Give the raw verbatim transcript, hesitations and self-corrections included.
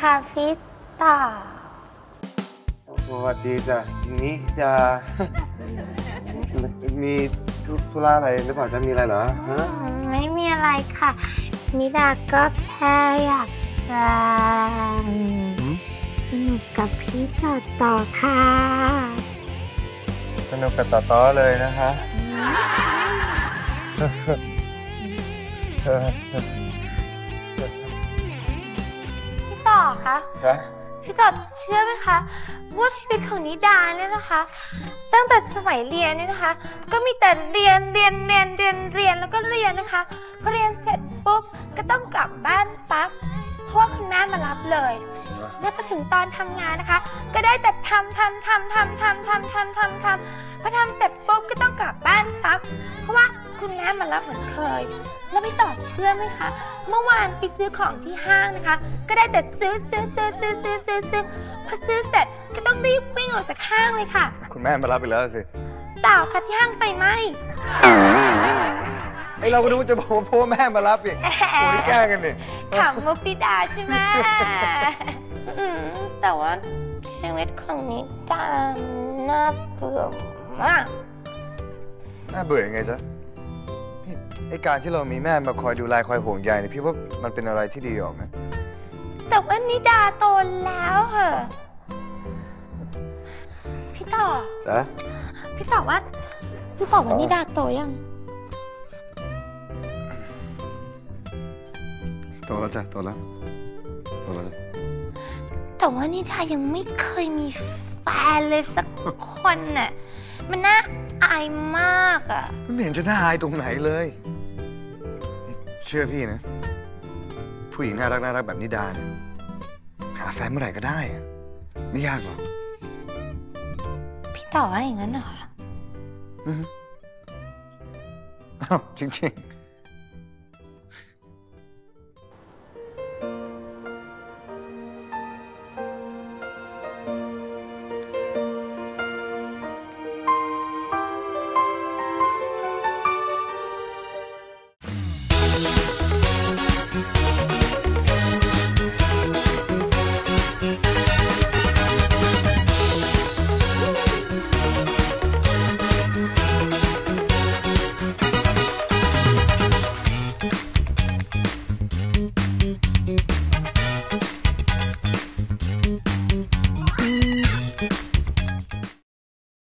ค่ะพี่ต่อสวัสดีจ้ะนิดามีธุระอะไรหรือเปล่าจะมีอะไรเหรอฮะไม่มีอะไรค่ะนิดาก็แค่อยากจะสนุกกับพี่ต่อต่อค่ะสนุกกับต่อต่อเลยนะคะพี่ต่อคะพี่ต่อเชื่อไหมคะว่าชีวิตของนิดาเนี่ยนะคะตั้งแต่สมัยเรียนเนี่ยนะคะก็มีแต่เรียนเรียนเรียนเรียนเรียนแล้วก็เรียนนะคะพอเรียนเสร็จปุ๊บก็ต้องกลับบ้านปั๊บเพราะว่าคุณแม่มารับเลยแล้วพอถึงตอนทำงานนะคะก็ได้แต่ทำทำทำทำทำทำทำทำทำพอทำเสร็จปุ๊บก็ต้องกลับบ้านปั๊บเพราะว่าคุณแม่มารับเหมือนเคยแล้วไม่ต่อเชื่อไหมคะเมื่อวานไปซื้อของที่ห้างนะคะก็ได้แต่ซื้อซื้อซื้อซื้อซื้อซื้อซื้อพอซื้อเสร็จก็ต้องรีบวิ่งออกจากห้างเลยค่ะคุณแม่มารับไปแล้วสิเปล่าค่ะที่ห้างไฟไหม้ไอเราก็ดูจะบอกว่าพ่อแม่มารับอีกโอ้ยแกล้งกันเนี่ยขำมุกนิดาใช่ไหมแต่ว่าชีวิตของนิดาน่าเบื่อมากน่าเบื่อยังไงจ๊ะไอการที่เรามีแม่มาคอยดูแลคอยห่วงใยเนี่ยพี่ว่ามันเป็นอะไรที่ดีออกนะแต่ว่านิดาโตแล้วเหรอพี่ต่อจ๊ะพี่ต่อว่าพี่ต่อว่านิดาโตยังโตแล้วจ้ะโตแล้วโตแล้วจ้ะแต่ว่านิดายังไม่เคยมีแฟนเลยสักคนน่ะมันน่าอายมากอ่ะไม่เห็นจะน่าอายตรงไหนเลยเชื่อพี่นะผู้หญิงน่ารักน่ารักแบบนิดาเนี่ยหาแฟนเมื่อไหร่ก็ได้ไม่ยากหรอกพี่ต่อว่าอย่างนั้นเหรออืออ้าวจริงๆ